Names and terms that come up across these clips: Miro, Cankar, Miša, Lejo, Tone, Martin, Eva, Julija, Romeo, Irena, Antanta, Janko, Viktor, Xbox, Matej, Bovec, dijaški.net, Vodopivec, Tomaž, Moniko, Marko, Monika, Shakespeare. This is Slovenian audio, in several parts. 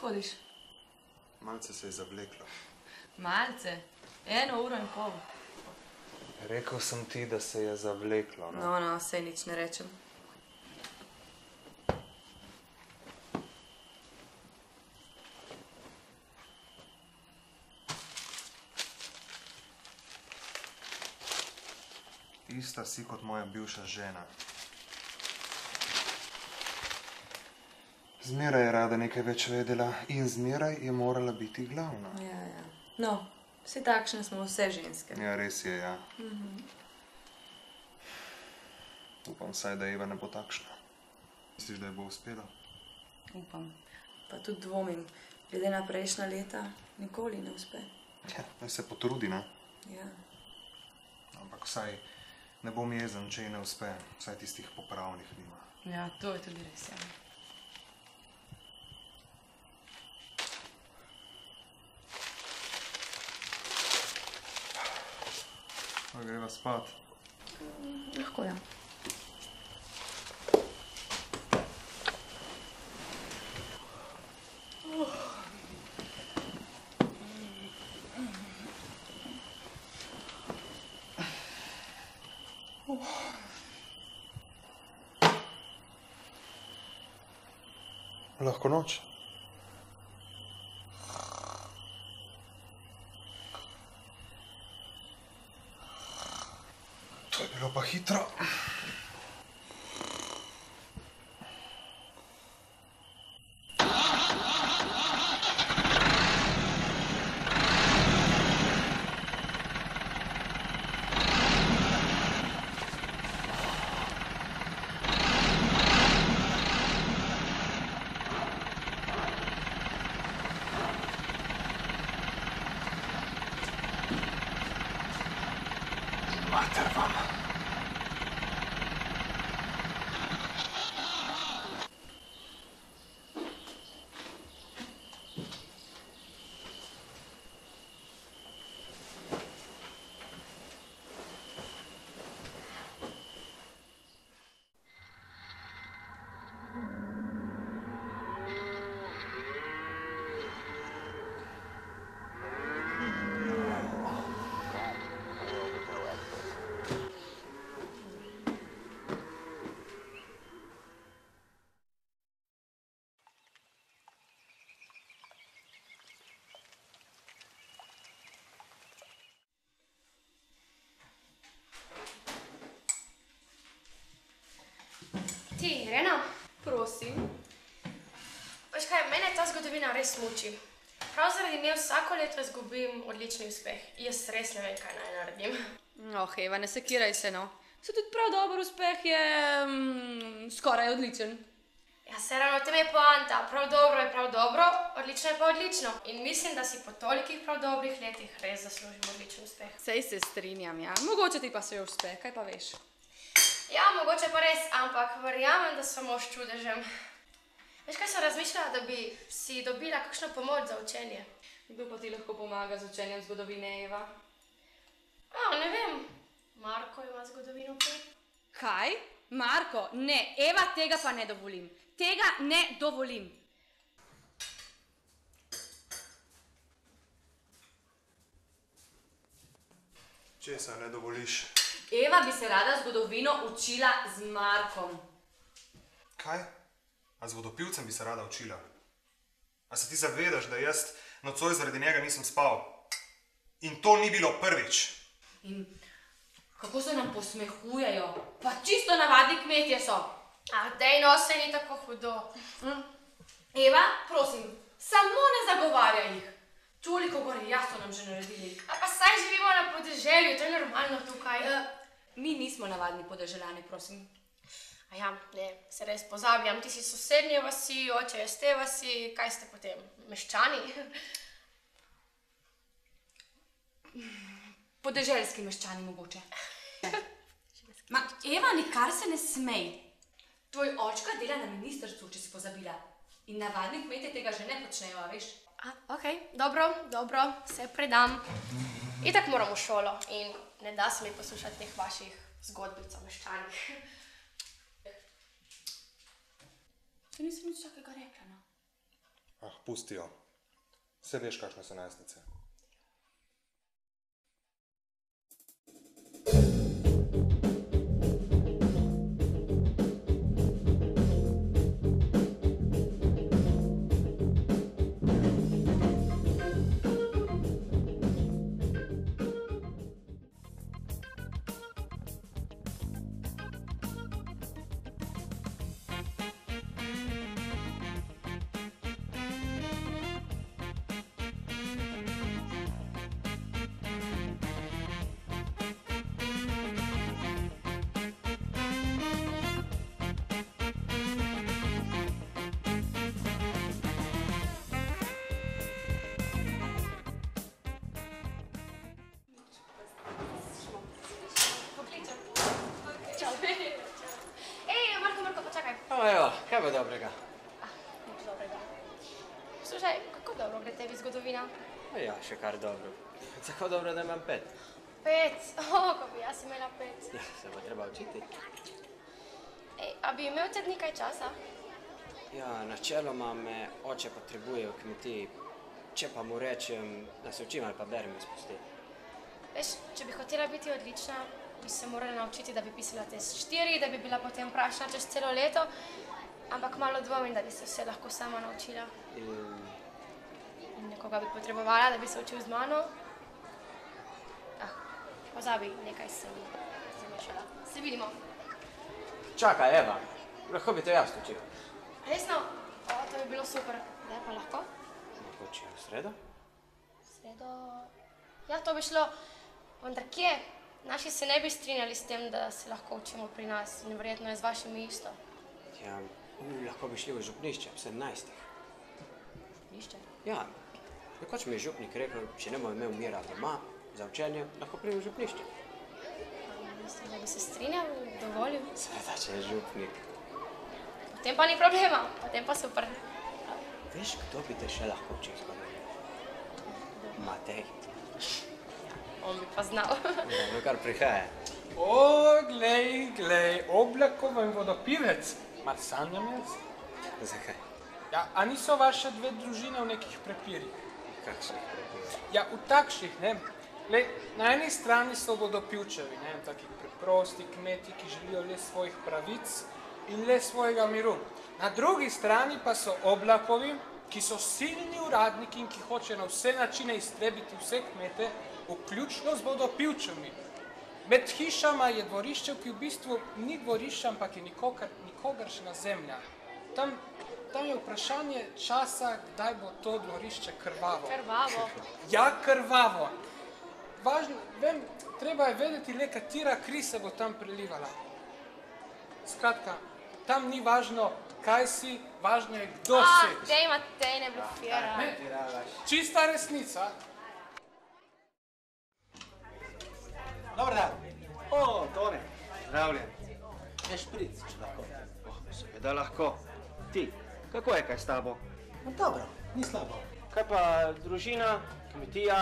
hodiš? Malce se je zavleklo. Malce? 1 uro in pol. Rekel sem ti, da se je zavleklo. No, saj nič ne rečem. Ista si kot moja bivša žena. Zmeraj je rada nekaj več vedela in zmeraj je morala biti glavna. Ja. No, vsi takšne smo, vse ženske. Ja, res je, ja. Upam saj, da Eva ne bo takšna. Misliš, da je bo uspela? Upam. Pa tudi dvomim. Glede na prejšnja leta, nikoli ne uspe. Ja, naj se potrudi, ne? Ja. Ampak vsaj ne bom jezen, če ji ne uspe. Vsaj tistih popravnih nima. Ja, to je tudi res, ja. Greva spat? Lahko, ja. Lahko noč? Bilo pa hitro. Mater vam. Ti, Irena? Prosim. Veš kaj, mene ta zgodovina res muči. Prav zaradi nje vsako leto izgubim odlični uspeh. Jaz res ne vem, kaj naj naredim. Oh, Eva, ne sekiraj se, no. Se tudi prav dober uspeh je skoraj odličen. Ja, se ravno, tem je poanta. Prav dobro, odlično je pa odlično. In mislim, da si po tolikih prav dobrih letih res zaslužim odličen uspeh. Sej se strinjam, ja. Mogoče ti pa se je uspeh, kaj pa veš? Ja, mogoče pa res, ampak verjamem, da sem mož čudežem. Veš kaj sem razmišljala, da bi si dobila kakšno pomoč za učenje? Kdo pa ti lahko pomaga z učenjem zgodovine, Eva? Ne vem. Marko ima zgodovino 5. Kaj? Marko? Ne, Eva, tega pa ne dovolim. Tega ne dovolim. Česa ne dovoliš? Eva bi se rada zgodovino učila z Markom. Kaj? A z vodopivcem bi se rada učila? A se ti zavedaš, da jaz nocoj zaradi njega nisem spal? In to ni bilo prvič. In kako se nam posmehujejo? Pa čisto navadni kmetje so. Dejno, se ni tako hudo. Eva, prosim, samo ne zagovarjaj jih. Toliko gori, jaz so nam že naredili. Pa saj živimo na podeželju, to je normalno tukaj. Mi nismo navadni podeželjani, prosim. Ja, ne, se res pozabljam. Ti si sosednje vasi, oče je s te vasi. Kaj ste potem? Meščani? Podeželjski meščani mogoče. Ma, Eva, nikar se ne smej. Tvoj očka dela na ministrstvu, če si pozabila. In navadni kmetje tega že ne počnejo, veš? Okej, dobro, se predam. Itak moram v šolo in ne da se mi poslušati teh vaših zgodbic o meščanih. Ti nisem nič takega rekla, no? Ah, pusti jo. Vse veš, kakšne so najstnice. Kaj bo dobrega? Nič dobrega. Slušaj, kako dobro gre tebi zgodovina? Ja, še kar dobro. Tako dobro, da imam 5. 5? Ko bi jaz imela 5. Ja, se bo treba učiti. A bi imel tedni kaj časa? Ja, načeloma me oče potrebuje v kmetiji. Če pa mu rečem, da se učim ali pa berem, me spusti. Veš, če bi hotela biti odlična, bi se morala naučiti, da bi pisala test 4, da bi bila potem prašna čez celo leto, ampak malo dvomim, da bi se vse lahko sama naučila. In nekoga bi potrebovala, da bi se učil z mano. Ah, pozabi, nekaj sem zamešala. Se vidimo. Čakaj, Eva, lahko bi to jaz učila. Resno? O, to bi bilo super. Zdaj pa lahko? Mogoče v sredo? V sredo... Ja, to bi šlo. Vendar kje? Naši se ne bi strinjali s tem, da se lahko učimo pri nas. Neverjetno je z vašimi isto. Ja, lahko bi šli v župnišče, v 17. Župnišče? Ja, nekoč mi je župnik rekel, če ne bo imel Mira doma za učenje, lahko pride v župnišče. Mislim, da bi se strinjal, dovolil. Seveda, če je župnik. Potem pa ni problema, potem pa super. Veš, kdo bi te še lahko učil zgodovino? Matej. On bi pa znal. No, kar prihaja. O, glej, glej, Oblakova in Vodopivec. Mar sanjam jaz? Zakaj? Ja, a niso vaše dve družine v nekih prepirih? Kakšnih prepirih? Ja, v takšnih, ne. Glej, na eni strani so Vodopivčevi, ne, taki preprosti kmeti, ki želijo le svojih pravic in le svojega miru. Na drugi strani pa so Oblakovi, ki so silni uradniki in ki hoče na vse načine iztrebiti vse kmete, vključno z Vodopivčami. Med hišama je dvorišče, ki v bistvu ni dvorišče, ampak je nikogaršna zemlja. Tam je vprašanje časa, kdaj bo to dvorišče krvavo. Krvavo? Ja, krvavo. Važno, vem, treba je vedeti le, katera kri se bo tam prelivala. Skratka, tam ni važno, kaj si, važno je, kdo si. A, dej, Matej, ne blokiraj. Čista resnica. Dobar dan. O, Tone. Zdravljen. Ne špric, če lahko. Oh, seveda lahko. Ti, kako je kaj s tabo? No, dobro, ni slabo. Kaj pa družina, kmetija,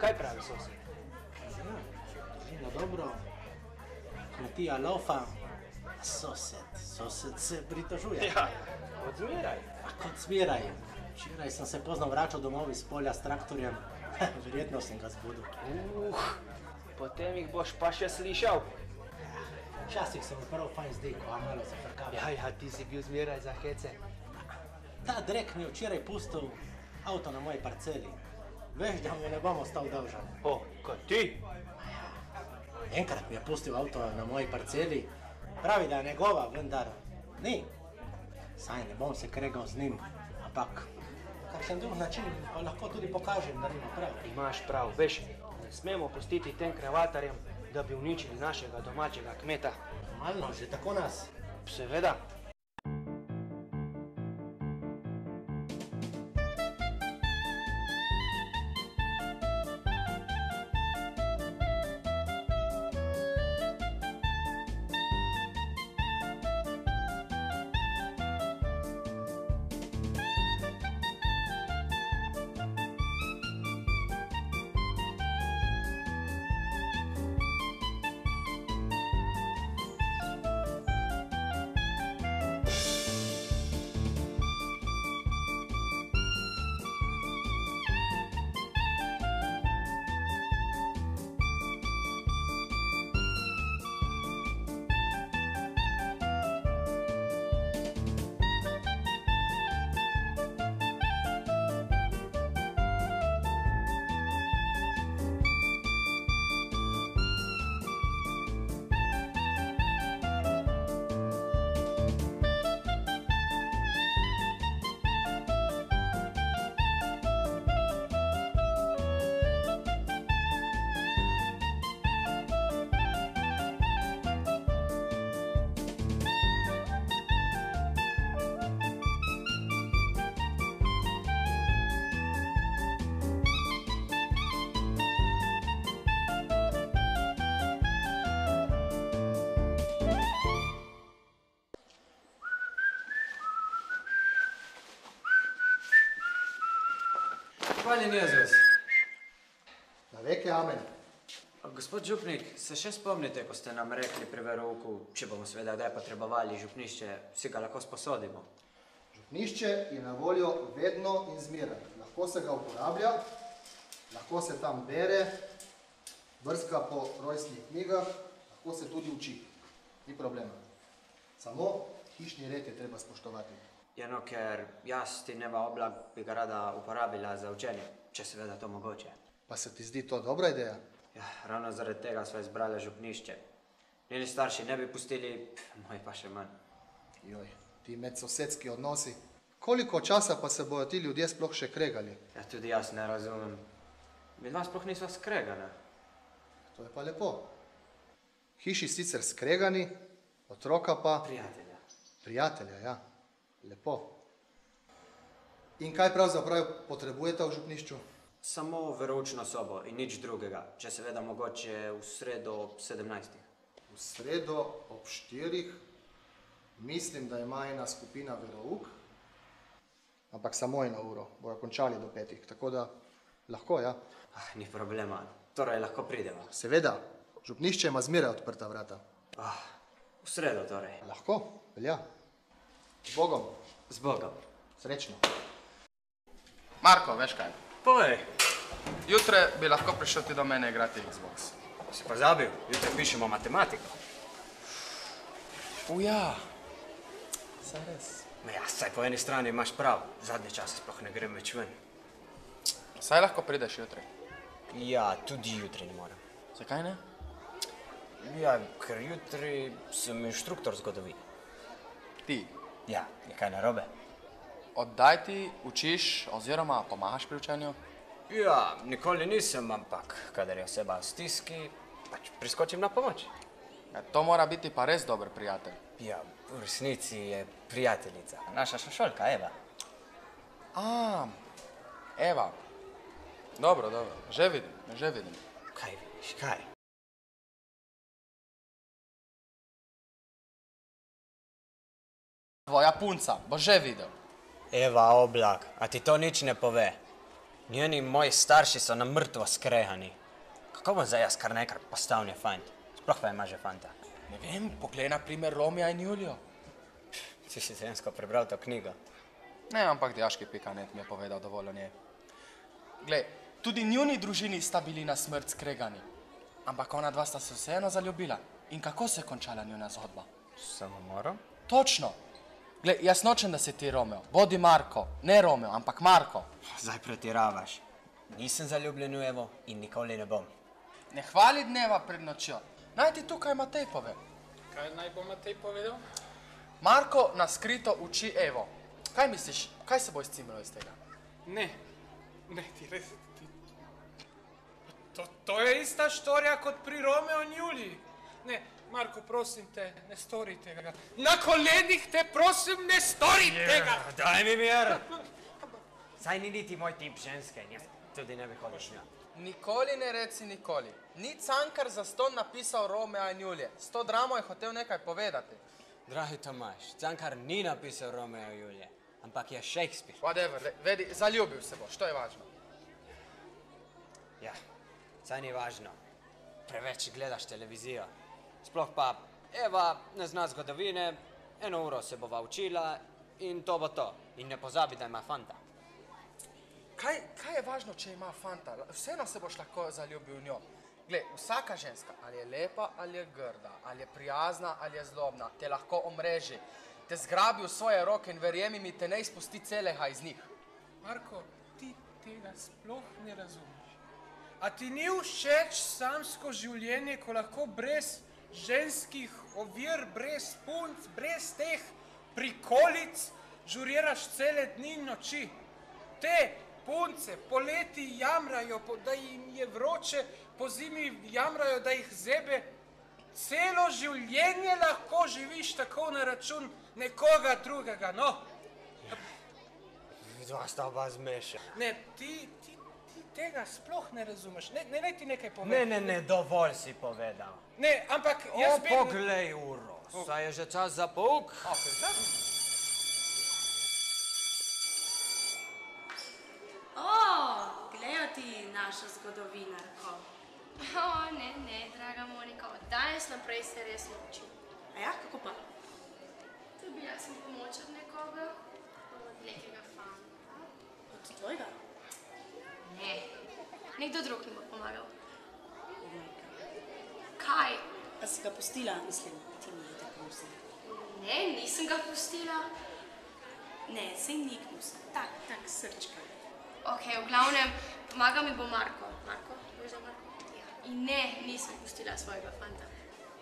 kaj pravi sosed? Ja, družina dobro, kmetija lofa, a sosed se pritožuje. Ja, kot zmeraj. A kot zmeraj. Včeraj sem se pozno vračal domov iz polja s traktorjem. Verjetno sem ga zbudil. Potem jih boš pa še slišal. Včasih sem prav fajn zdejko, a malo zafrkava. Ja, ti si bil zmeraj za hece. Ta drek mi je včeraj pustil avto na moji parceli. Veš, da mu ne bom ostal dolžan. O, kot ti? Enkrat mi je pustil avto na moji parceli. Pravi, da je njegova, vendar ni. Saj ne bom se kregal z njim, ampak kakšen drug način pa lahko tudi pokažem, da nima prav. Imaš prav, veš. Ne smemo pustiti tem krevatarjem, da bi uničili našega domačega kmeta. Normalno, že tako nas. Seveda. Hvaljen Jezus. Na veke amen. Gospod župnik, se še spomnite, ko ste nam rekli pri verouku, če bomo seveda kdaj potrebovali župnišče, si ga lahko sposodimo? Župnišče je na voljo vedno in zmeraj. Lahko se ga uporablja, lahko se tam bere, brska po rojstnih knjigah, lahko se tudi uči. Ni problema. Samo hišni red je treba spoštovati. Eno, ker jaz tineva oblak bi ga rada uporabila za učenje, če seveda to mogoče. Pa se ti zdi to dobra ideja? Ja, ravno zaradi tega sva izbrala župnišče. Njeni starši ne bi pustili, moji pa še manj. Joj, ti medsosedski odnosi. Koliko časa pa se bojo ti ljudje sploh še kregali? Ja, tudi jaz ne razumem. Mi dva sploh nisva skregana. To je pa lepo. Hiši sicer skregani, otroka pa... Prijatelja. Prijatelja, ja. Lepo. In kaj pravzaprav potrebujete v župnišču? Samo veroučno sobo in nič drugega, če seveda mogoče v sredo ob 17. V sredo ob 4. Mislim, da ima ena skupina verouk. Ampak samo eno uro, bojo končali do 5. Tako da lahko, ja? Ah, ni problema. Torej lahko prideva. Seveda. Župnišče ima zmeraj odprta vrata. Ah, v sredo torej. Lahko, velja. Z Bogom. Z Bogom. Srečno. Marko, veš kaj? Povej. Jutre bi lahko prišel ti do mene igrati Xbox. Si pozabil? Jutre pišemo matematiko. Uja. Saj res. Ja, saj po eni strani imaš prav. Zadnje čase sploh ne grem več ven. Saj lahko prideš jutre? Ja, tudi jutri ne moram. Zakaj ne? Ja, ker jutri sem inštruktor zgodovine. Ti? Ja, je kaj narobe. Oddaj ti učiš oziroma pomagaš pri učenju? Ja, nikoli nisem, ampak kadar je oseba v stiski, pač priskočim na pomoč. To mora biti pa res dober prijatelj. Ja, v resnici je prijateljica. Naša šolka, Eva. A, Eva. Dobro, dobro. Že vidim, že vidim. Kaj vidiš, kaj? Tvoja punca, boš že videl. Eva Oblak, a ti to nič ne pove? Njeni moji starši so na mrtvo skrehani. Kako bom zdaj jaz kar nekaj postavljen fant? Sploh pa ima že fanta. Ne vem, poglej na primer Romija in Julijo. Si si zemsko prebral to knjigo? Ne, ampak dijaški.net mi je povedal dovolj o njej. Glej, tudi njuni družini sta bili na smrt skregani. Ampak ona dva sta se vseeno zaljubila. In kako se je končala njuna zgodba? Samomorom? Točno! Glej, jaz nočem, da si ti Romeo. Bodi Marko. Ne Romeo, ampak Marko. Zdaj pretiravaš. Nisem zaljubljen v Evo in nikoli ne bom. Ne hvali dneva pred nočjo. Naj ti tukaj Matej pove. Kaj naj bo Matej povedal? Marko naskrito uči Evo. Kaj misliš? Kaj se bo izcimilo iz tega? Ne. Ne, ti res... To je ista štorija kot pri Romeo in Juliji. Ne. Marko, prosim te, ne stori tega. Na kolenih te prosim, ne stori tega! Daj mi mir! Saj ni niti moj tip ženske, jaz tudi ne bi hodil z njo. Nikoli ne reci nikoli. Ni Cankar za ston napisal Romeo in Julije. S to dramo je hotel nekaj povedati. Dragi Tomaž, Cankar ni napisal Romeo in Julije, ampak je Shakespeare. Whatever, vedi, zaljubil se boš, to je važno. Ja, saj ni važno. Preveč gledaš televizijo. Sploh pa Eva ne zna zgodovine, eno uro se bova učila in to bo to. In ne pozabi, da ima fanta. Kaj je važno, če ima fanta? Vseeno se boš lahko zaljubil v njo. Glej, vsaka ženska, ali je lepa, ali je grda, ali je prijazna, ali je zlobna, te lahko omreži, te zgrabi v svoje roke in verjemi mi, te ne izpusti celega iz njih. Marko, ti tega sploh ne razumeš. A ti ni všeč samsko življenje, ko lahko brez ženskih ovir, brez punc, brez teh prikolic žuriraš cele dni in noči. Te punce poleti jamrajo, da jim je vroče, po zimi jamrajo, da jih zebe. Celo življenje lahko živiš tako na račun nekoga drugega, no? Dva sta oba zmeša. Ne, ti tega sploh ne razumeš. Ne ti nekaj povedal. Ne, dovolj si povedal. Ne, ampak jaz bi... O, poglej uro. Saj je že čas za pouk. O, našo zgodovinarko. O, ne, ne, draga Moniko, od danes naprej se res učim. A ja, kako pa? Dobila sem pomoč od nekoga, od nekega fanta. Od tvojega? Ne, nekdo drug mi bo pomagal. Kaj? A si ga pustila, mislim, ti mi je tako vzela. Ne, nisem ga pustila. Ne, sej niknus. Tak, tak, srčka. Ok, v glavnem, pomaga mi bo Marko. Marko? Boš za Marko? Ja. In ne, nisem pustila svojega fanta.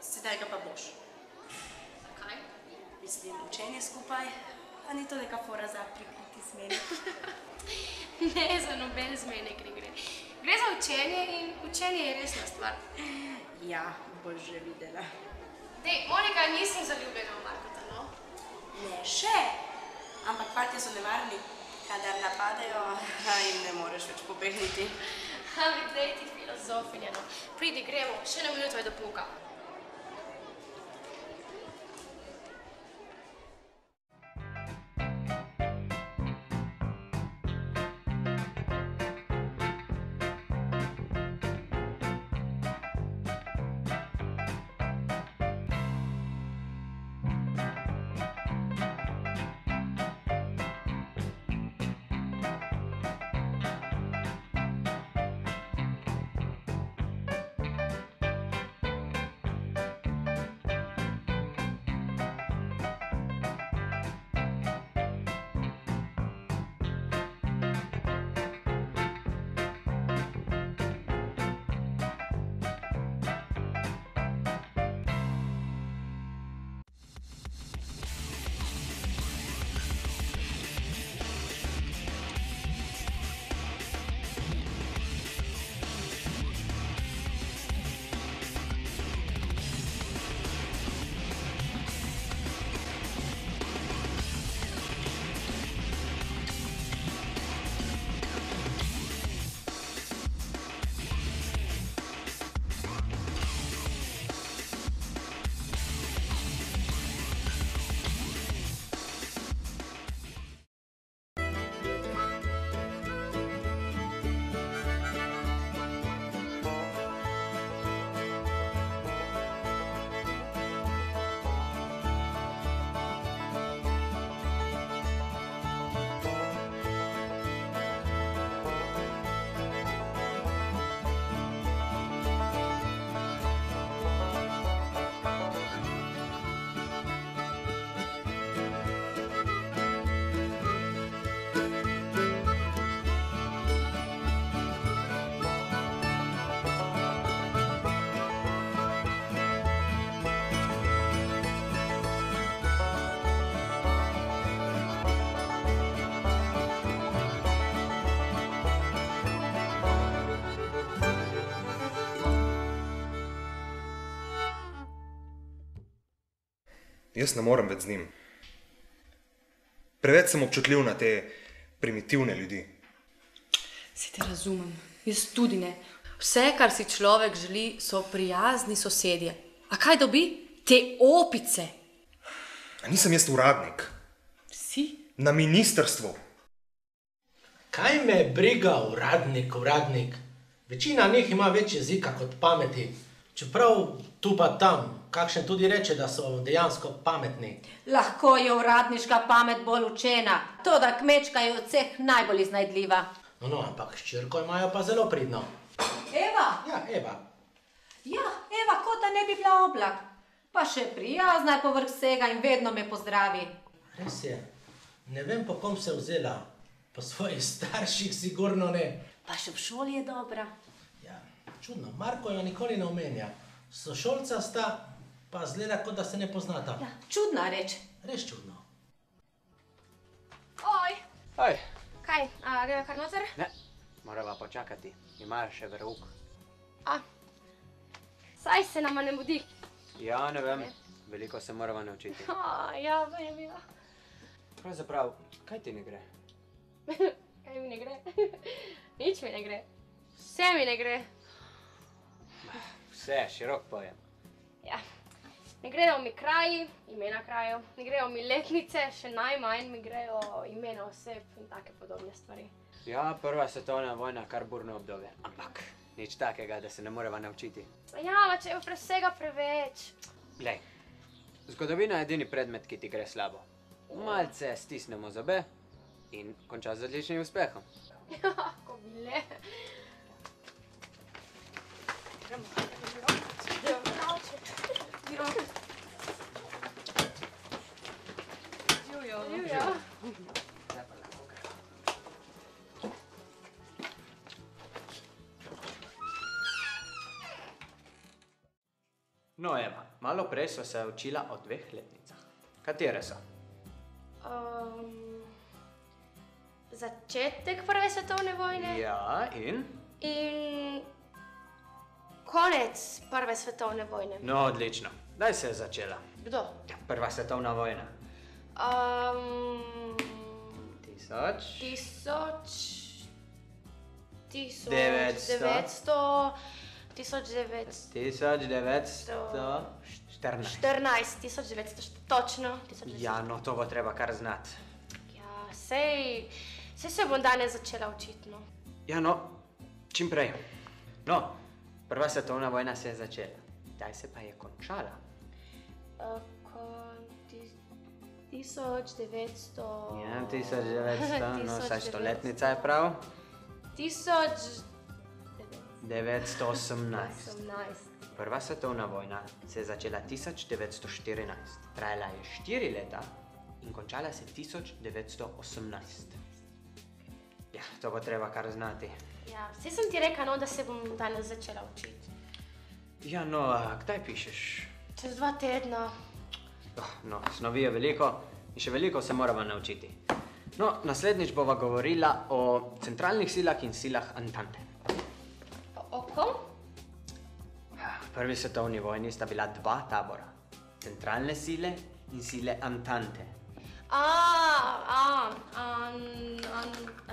Sedaj ga pa boš. Kaj? Mislim, učenje skupaj. A ni to neka fora za prikriti zmene? Ne, za noben zmene gre. Gre za učenje in učenje je resna stvar. Ja, boš že videla. Dej, Monika, nisem zaljubljena v Markota, no? Ne, še! Ampak fantje so nevarni, kadar napadajo, jim ne moreš več pobegniti. Ampak daj ti filozofinja, no. Pridi, gremo, še eno minuto je do pouka. Jaz ne morem več z njim. Preveč sem občutljiv na te primitivne ljudi. Se te razumem. Jaz tudi ne. Vse, kar si človek želi, so prijazni sosedje. A kaj dobi? Te opice. A nisem jaz uradnik. Si? Na ministrstvu. Kaj me briga uradnik, uradnik? Večina njih ima več jezika kot pameti. Čeprav tu pa tam. Kakšen tudi reče, da so dejansko pametni. Lahko je uradniška pamet bolj učena. To, da kmečka je od vseh najbolj iznajdljiva. No, no, ampak ščirko imajo pa zelo pridno. Eva? Ja, Eva. Ja, Eva, kot da ne bi bila oblak. Pa še prijazna je povrh vsega in vedno me pozdravi. Res je. Ne vem, po kom se je vzela. Po svojih starših sigurno ne. Pa še v šoli je dobra. Ja, čudno. Marko jo nikoli ne omenja. Sošolca sta... pa zgleda, kot da se ne poznata. Ja, čudna reč. Res čudno. Oj! Oj! Kaj, greva kar noter? Ne, morava počakati. Imajo še verouk. A, saj se nama ne mudi. Ja, ne vem. Veliko se morava naučiti. Ja, pa je bilo. Pravzaprav, kaj ti ne gre? Kaj mi ne gre? Nič mi ne gre. Vse mi ne gre. Vse, širok pojem. Ja. Ne grejo mi kraji, imena krajev, ne grejo mi letnice, še najmanj mi grejo imena oseb in take podobne stvari. Ja, prva svetovna vojna kar burno obdobje, ampak nič takega, da se ne moreva naučiti. Ja, pa če je vsega preveč. Glej, zgodovina je edini predmet, ki ti gre slabo. Malce stisnemo zobe in konča z odličnim uspehom. Ja, ko bile. Živjo. No, Eva, malo prej so se učila o 2 letnicah. Katere so? Začetek Prve svetovne vojne. Ja, in? In konec Prve svetovne vojne. No, odlično. Kdaj se je začela? Kdo? Prva svetovna vojna. 1914, točno. Ja, no to bo treba kar znati. Ja, sej se bom danes začela očitno. Ja, no, čim prej. No, Prva svetovna vojna se je začela. Kdaj se pa je končala? 1900... Ja, 1900, no, saj stoletnica je prav. 1918. Prva svetovna vojna se je začela 1914, trajala je 4 leta in končala se 1918. Ja, to bo treba kar znati. Ja, vse sem ti rekla, da se bom danes začela učiti. Ja, no, kdaj pišeš? Čez 2 tedna. No, snovi je veliko in še veliko se moramo naučiti. No, naslednjič bova govorila o centralnih silah in silah Antante. O kom? V Prvi svetovni vojni sta bila 2 tabora. Centralne sile in sile Antante.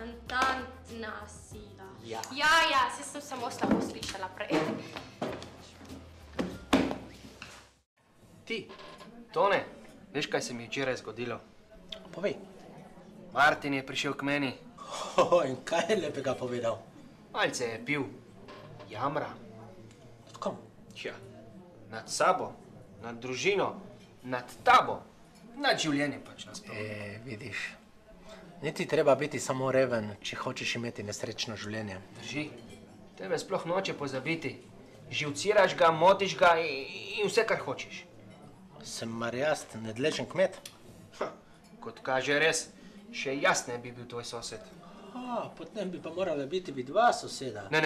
Antantna sila. Ja, se sem samo slabo slišala prej. Ti, Tone, veš, kaj se mi je včeraj zgodilo? Povej. Martin je prišel k meni. In kaj je lepega povedal? Malce je pil. Jamra. Nad kom? Ja, nad sabo, nad družino, nad tabo. Nad življenje pač nasploh. Vidiš, niti treba biti samo reven, če hočeš imeti nesrečno življenje. Drži, tebe sploh noče pozabiti. Živciraš ga, motiš ga in vse, kar hočeš. Sem mar jaz nedlečen kmet? Kot kaže res, še jaz ne bi bil tvoj sosed. Potem bi pa morala biti vidva soseda. Ne,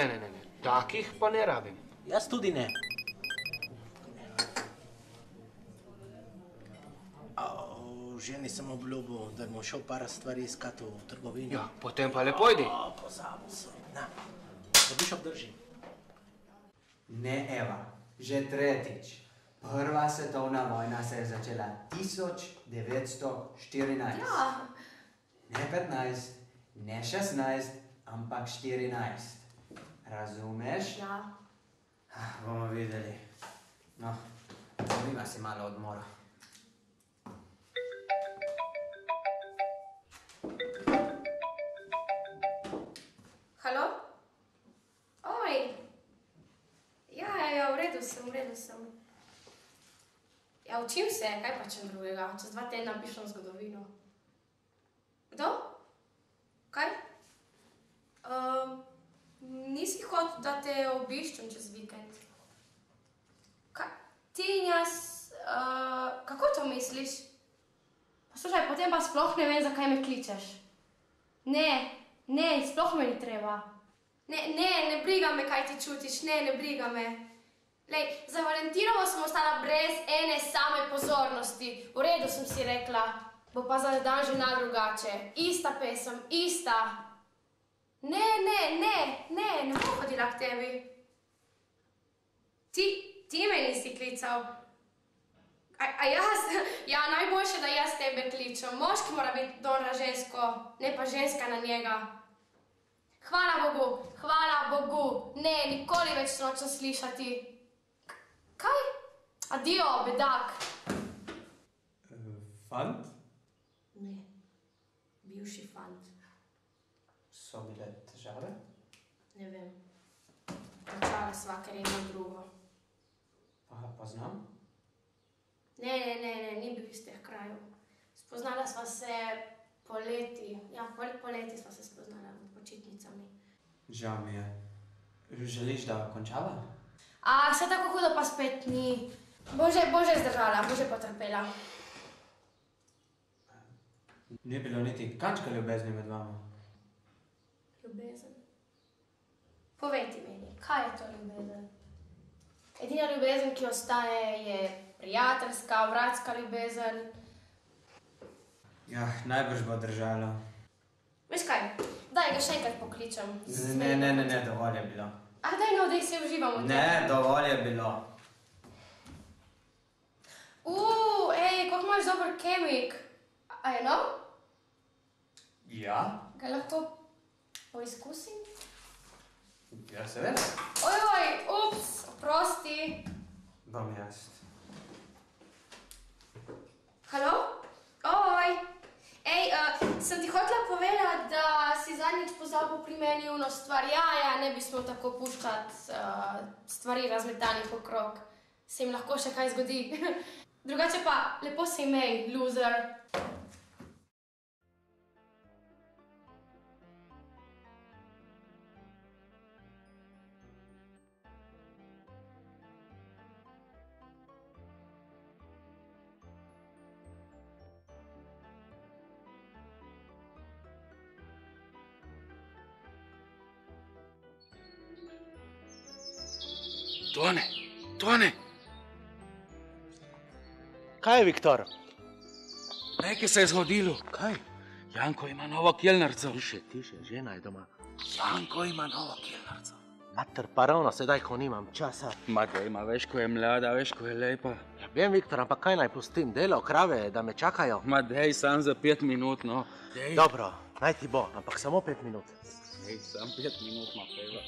takih pa ne rabim. Jaz tudi ne. Ženi sem obljubil, da bom šel par stvari iskati v trgovini. Ja, potem pa lepo idi. Pozabil sem. Na, da biš obdržil. Ne, Eva, že 3. Prva svetovna vojna se je začela 1914. Ja. Ne 15, ne 16, ampak 14. Razumeš? Ja. Bomo videli. No, dobiva si malo odmora. Halo? Oj. Ja, v redu sem. Ja, učim se, kaj pa čem drugega. Čez 2 tedna pišem zgodovino. Kdo? Kaj? Nisi hotel, da te obiščem čez vikend. Kaj? Ti in jaz... Kako to misliš? Poslušaj, potem pa sploh ne vem, zakaj me kličeš. Ne, sploh me ni treba. Ne briga me, kaj ti čutiš. Ne briga me. Lej, za Valentinovo sem ostala brez 1 same pozornosti. V redu sem si rekla, bo pa za dan žena drugače. Ista pesem, ista. Ne bom hodila k tebi. Ti me nisi klical. A jaz? Ja, najboljše, da jaz tebe kličem. Moški mora biti don na žensko, ne pa ženska na njega. Hvala Bogu. Ne, nikoli več nočem slišati. Kaj? Adio, bedak. Fant? Ne, bivši fant. so bile težave? Ne vem. Plačala sva kar eno drugo. Aha, pa znam? Ne, ni bil iz teh krajev. Spoznala sva se poleti, ja, poleti sva se spoznala med počitnicami. Žal mi je. Želiš, da končava? A, vse tako hudo pa spet ni. Bože zdržala, bože potrpela. Ni bilo niti kančka ljubezni med vama. Ljubezen? Povej ti meni, kaj je to ljubezen? Edina ljubezen, ki ostane, je prijateljska, bratska ljubezen. Ja, najbrž bo držala. Veš kaj, daj ga še enkrat pokličem. Ne, dovolj je bilo. Ah, daj no, daj se uživam. Ne, dovolj je bilo. Ej, koliko imaš dober kemik. A je nov? Ja. Ga lahko poizkusim? Ja, seveda. Ojoj, ups, oprosti. Bom jaz. Halo? Ojoj. Ej, sem ti hotela povedati, da si zadnjič pozabil pri meni ono stvar. Ja, ne bi smo tako puščati stvari razmetanih okrog. Se jim lahko še kaj zgodi. Drugače pa, lepo se imej, loser. Tone! Kaj je, Viktor? Nekaj se je zgodilo. Kaj? Janko ima novo kelnerco. Tiše, žena je doma. Janko ima novo kelnerco. Mater, pa ravno sedaj, ko nimam časa. Matej ima, veš, ko je mlada, veš, ko je lepa. Ja, vem, Viktor, ampak kaj naj pustim? Delo, krave, da me čakajo. Matej, sam za 5 minut, no. Dobro, naj ti bo, ampak samo 5 minut. Ej, sam 5 minut, Matejva.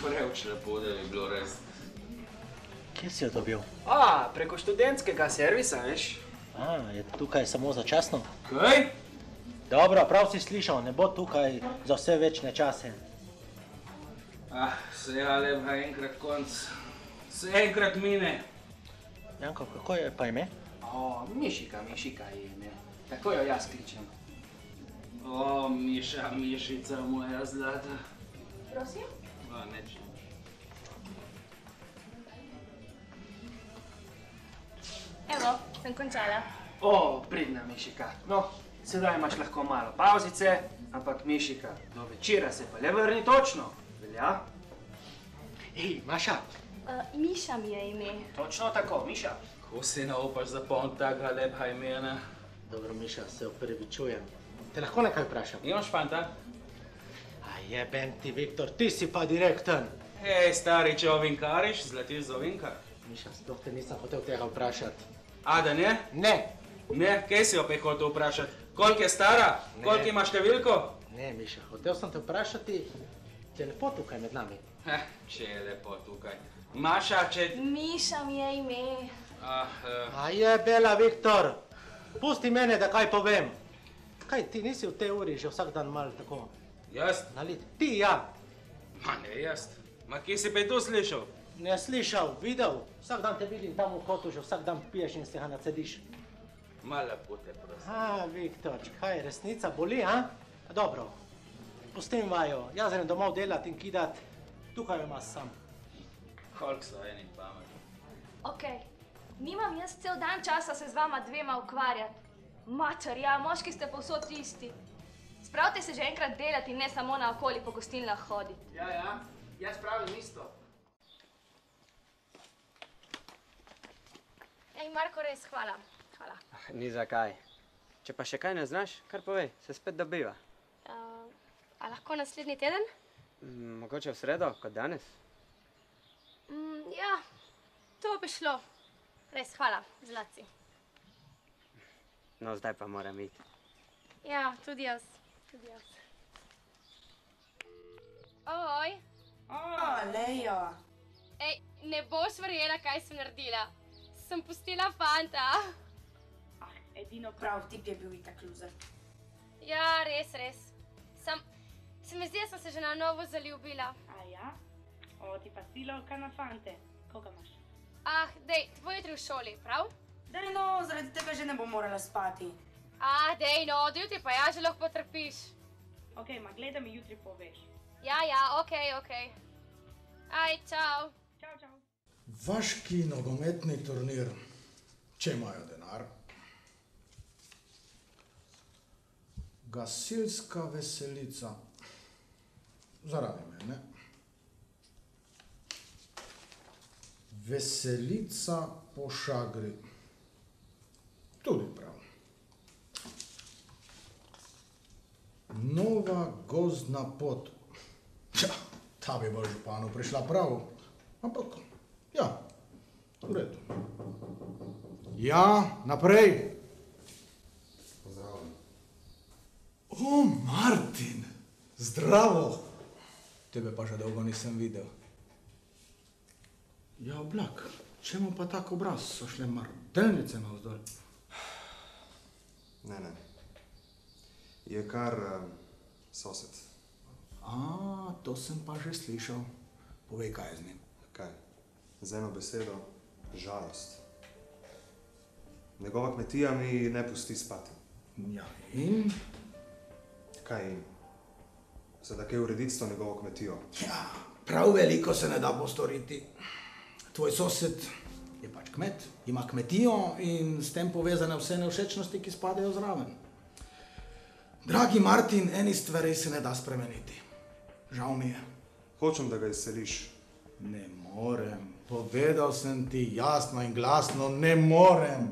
Preveč lepo, da bi bilo res. Kje si jo dobil? Preko študentskega servisa, veš? Je tukaj samo začasno? Kaj? Dobro, prav si slišal, ne bo tukaj za vse večne čase. Sej, Aleva, enkrat konc. Sej, enkrat mine. Janko, kako je pa ime? Mišika je ime. Tako jo jaz kličem. Miša, Mišica, moja zlata. Prosim? Neč. Evo, sem končala. Pridna Mišika. No, sedaj imaš lahko malo pauzice, ampak Mišika, do večera se pa le vrni točno. Velja? Ej, Maša. Miša mi je ime. Točno tako, Miša. Ko si naupaš zapomniti takega lepa imena? Dobro, Miša, se opravičujem. Te lahko nekaj vprašam? Imaš fanta? Jebem ti, Viktor, ti si pa direkten. Ej, stari, če ovinkariš, zlatiš za ovinkar. Miša, sploh te nisem hotel tega vprašati. A, da ne? Ne, kaj si opet hotel vprašati? Koliko je stara? Koliko ima številko? Ne, Miša, hotel sem te vprašati, če je lepo tukaj med nami. Če je lepo tukaj. Maša, če... Miša mi je ime. Jebela, Viktor, pusti mene, da kaj povem. Kaj, ti nisi v tej uri že vsak dan malo tako? Jaz? Nalit. Ti, ja. Ma ne, jaz. Ma kje si pa to slišal? Ne slišal, videl. Vsak dan te vidim tam v kotu, že vsak dan piješ in se ga nacediš. Ma lepo te prosim. Viktor, kaj, resnica boli, a? Dobro, pustim vajo. Jaz grem domov delat in kidat. Tukaj ima sam. Koliko so eni pametni? Okej, nimam jaz cel dan časa se z vama dvema ukvarjati. Mater, ja, moški ste povsod isti. Spravite se že enkrat delati in ne samo naokoli po gostilnah hoditi. Ja, jaz pravim isto. Ej, Marko, res, hvala. Ni zakaj. Če pa še kaj ne znaš, kar povej, se spet dobiva. A lahko naslednji teden? Mogoče v sredo, kot danes. Ja, to bi šlo. Res, hvala, zlaci. No, zdaj pa moram iti. Ja, tudi jaz. Tudi jaz. Oj! Lejo! Ej, ne boš verjela, kaj sem naredila. Sem pustila fanta. Ah, edino prav tip je bil itak loser. Ja, res. Se mi zdi, da sem se že na novo zaljubila. A ja? O, ti pa si lovka na fante. Koga imaš? Ah, dej, tvoje tri v šoli, prav? Dej no, zaradi tebe že ne bom morala spati. Ah, dej no, do jutri pa ja že lahko potrpiš. Okej, ma gledaj mi jutri poveš. Ja, okej. Aj, čau. Čau. Vaški nogometni turnir, če imajo denar. Gasilska veselica. Zaradi mene. Veselica po šagri. Tudi prav. Nova gozdna pot. Ja, ta bi bolj županu prišla prav. Ampak, ja, v redu. Ja, naprej. Pozdravljam. O, Martin, zdravo. Tebe pa že dolgo nisem videl. Ja, oblak, čemu pa tak obraz? So šle martelnice navzdol. Ne. Je kar sosed. A, to sem pa že slišal. Povej, kaj je z njim. Kaj? Z eno besedo, žalost. Njegova kmetija mi ne pusti spati. Ja, in? Kaj in? Se da kaj urediti s to njegovo kmetijo? Ja, prav veliko se ne da postoriti. Tvoj sosed je pač kmet, ima kmetijo in s tem povezane vse nevšečnosti, ki spadajo zraven. Dragi Martin, eni stvari se ne da spremeniti. Žal mi je. Hočem, da ga izseliš. Ne morem. Povedal sem ti jasno in glasno, ne morem.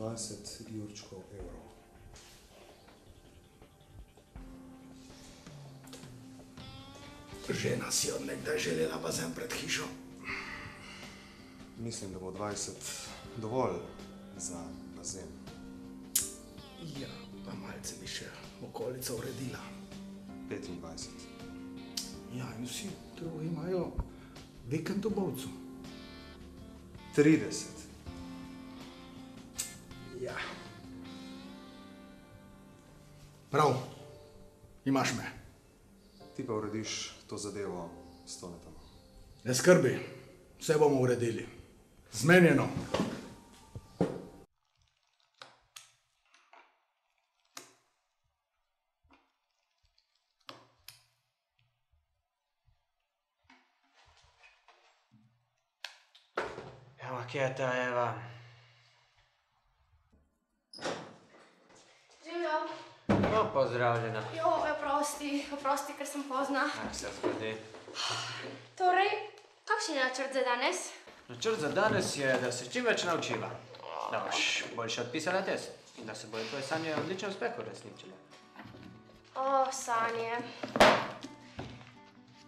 20 jurčkov evrov. Žena si od nekdaj želela bazen pred hišo. Mislim, da bo 20 dovolj za bazen. Ja, pa malce bi še okolica uredila. 25. Ja, in vsi drugi imajo vikend v Bovcu. 30. Ja. Prav, imaš me. Ti pa urediš to zadevo s Tonetom. Ne skrbi, vse bomo uredili. Zmenjeno. Evo, kje je ta Eva? Živjo. No, pozdravljena. Jo, oprosti, ker sem pozna. Kaj se zgodi? Torej, kakšen je načrt za danes? Načrt za danes je, da se čim več naučiva. Da boš boljše odpisala test. In da se bojo tvoje sanje odlično uspehu resničile. O, sanje.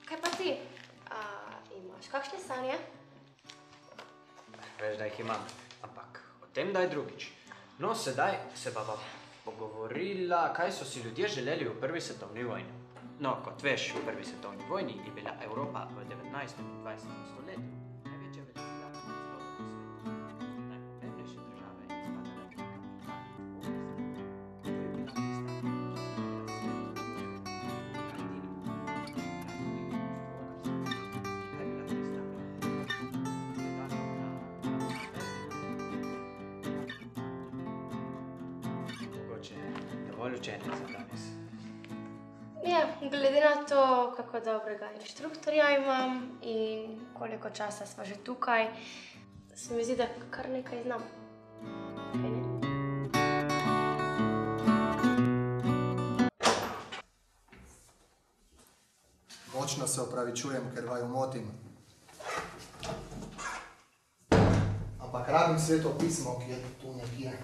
Kaj pa ti? Imaš kakšne sanje? Veš, da jih imam. Ampak o tem daj drugič. No, sedaj se pa pogovorila, kaj so si ljudje želeli v Prvi svetovni vojni. No, kot veš, v Prvi svetovni vojni je bila Evropa v 19. in 20. stoletju največja velika država. Najpomembnejše države je spadala v učenja za danes. Ja, glede na to, kako dobrega inštruktorja imam in koliko časa sva že tukaj, se mi zdi, da kar nekaj znam. Močno se opravičujem, ker vaju motim. Ampak rabim sveto pismo, ki je tu nekje.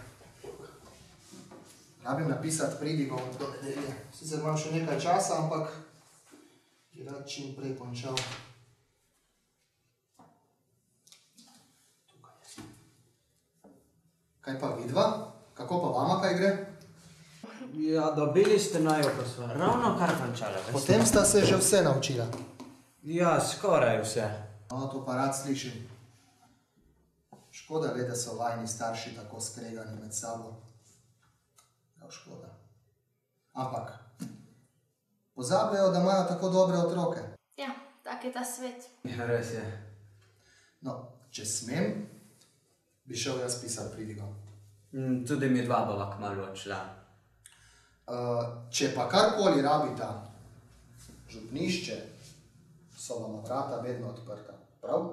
Rabim napisati pridigo do nedelje. Sicer imam še nekaj časa, ampak bi rad čim prej končal. Kaj pa vidva? Kako pa vama kaj gre? Ja, dobili ste naju, ko sva ravno kar končala. Potem sta se že vse naučila. Ja, skoraj vse. No, to pa rad slišim. Škoda ve, da so vajni starši tako skregani med sabo. Ja, škoda. Ampak, pozabljajo, da imajo tako dobre otroke. Ja, tak je ta svet. Ja, res je. No, če smem, bi šel jaz pisal pridigo. Tudi mi dva bova kmalu odšla. Če pa karkoli rabita, župnišče, so vama vrata vedno odprta. Prav?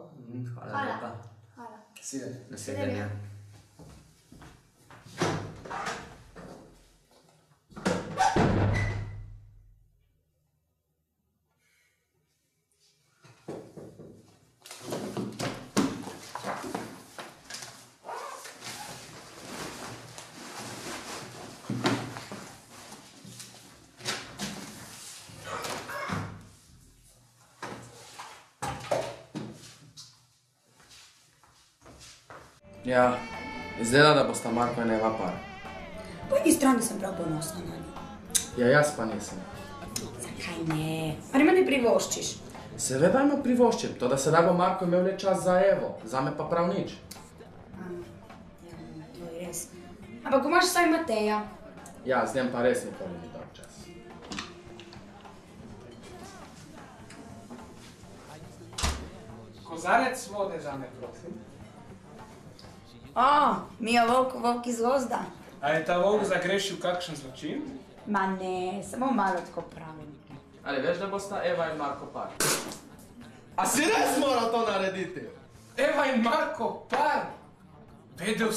Hvala lepa. Hvala. Nasvidenje. Nasvidenje. Ja, izgleda, da bosta Marko in Eva par. Po jedni strani sem prav ponosna na njo. Ja, jaz pa nisem. Zakaj ne? Pa nema ne privoščiš? Seveda ima privoščim, to da sedaj bo Marko imel le čas za Evo, zame pa prav nič. Ja, to je res. Ampak ko imaš saj Mateja. Ja, z njem pa res nikoli ni dolg čas. Kozarec vode zame, prosim. O, mi je volk iz gozda. A je ta volk zagrešil kakšen zločin? Ma ne, samo malo tako pravim. Ali veš, da bosta Eva in Marko par? A si res mora to narediti? Eva in Marko par? Vedel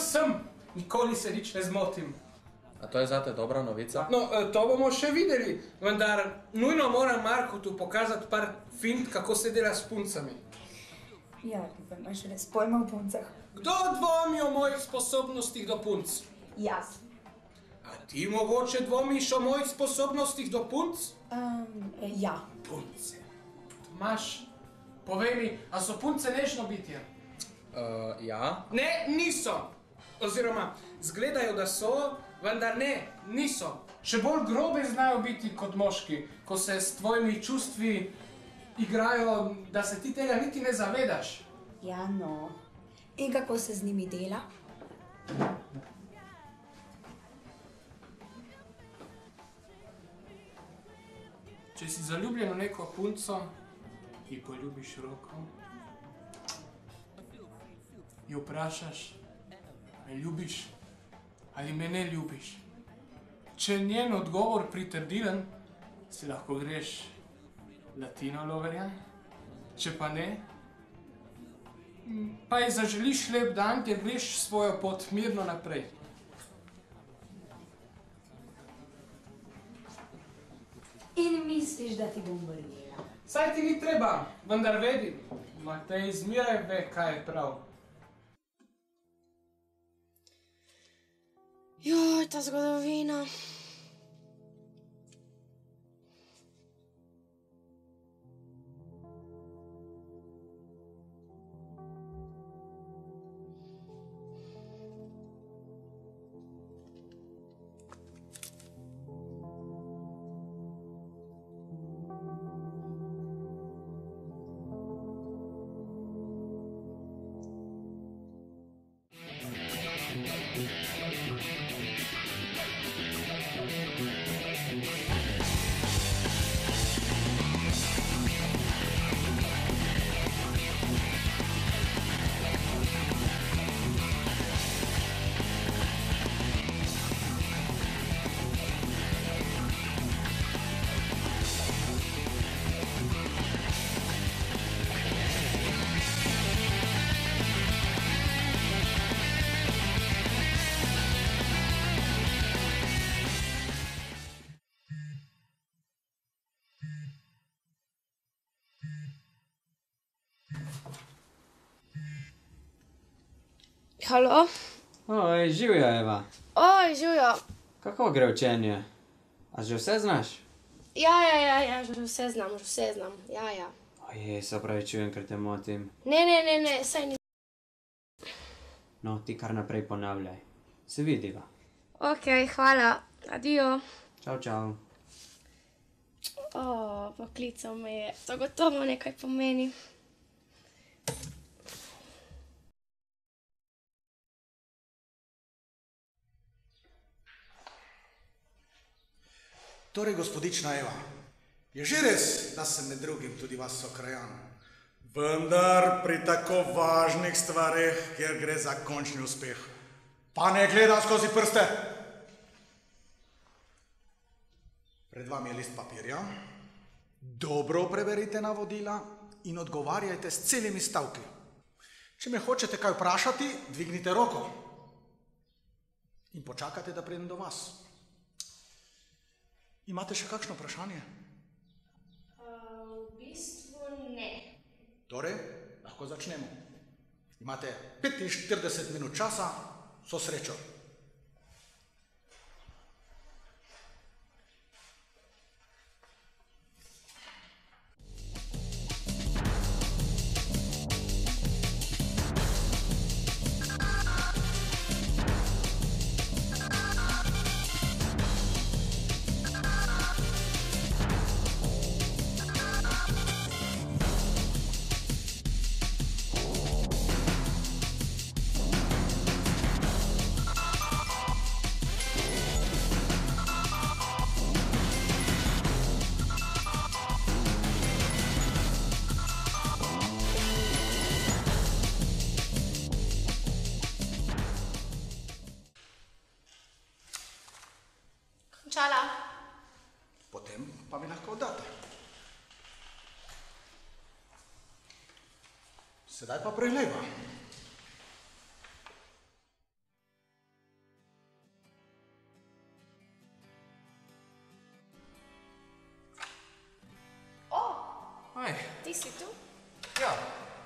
sem, nikoli se nič ne zmotim. A to je zate dobra novica? No, to bomo še videli, vendar nujno moram Marku tu pokazati par fint, kako se dela s puncami. Ja, pa imaš res pojma o puncah. Kdo dvomi o mojih sposobnostih do punc? Jaz. A ti mogoče dvomiš o mojih sposobnostih do punc? Ja. Punce. Tomaž, povej mi, a so punce nežno bitje? Ja. Ne, niso. Oziroma, zgledajo, da so, vendar ne, niso. Še bolj grobe znajo biti kot moški, ko se s tvojimi čustvi igrajo, da se ti tega niti ne zavedaš. Ja, no. In kako se z njimi dela? Če si zaljubljen v neko punco, ji poljubiš roko, jo vprašaš, ali ljubiš, ali me ne ljubiš. Če je njen odgovor pritrdilen, si lahko greš latino loverja, če pa ne, pa ji zaželiš lep dan, ker greš svojo pot mirno naprej. In misliš, da ti bom vrnila? Saj ti ni treba, vendar vedim, Matej zmeraj ve, kaj je prav. Joj, ta zgodovina. Halo? Oj, živjo, Eva. Oj, živjo. Kako gre učenje? A že vse znaš? Ja, že vse znam, ja. Ojej, se opravičujem, ker te motim. Ne, saj ni. No, ti kar naprej ponavljaj. Se vidiva. Ok, hvala. Adio. Čau, čau. O, poklical me je. To gotovo nekaj pomeni. Torej, gospodična Eva, je že res, da sem med drugim tudi vas sokrajan. Vendar pri tako važnih stvareh, kjer gre za končni uspeh, pa ne gleda skozi prste. Pred vami je list papirja. Dobro preberite navodila in odgovarjajte s celimi stavki. Če me hočete kaj vprašati, dvignite roko in počakajte, da pridem do vas. Imate še kakšno vprašanje? V bistvu ne. Torej, lahko začnemo. Imate 45 minut časa, so srečo. Sedaj pa preglejva. O, ti si tu? Ja,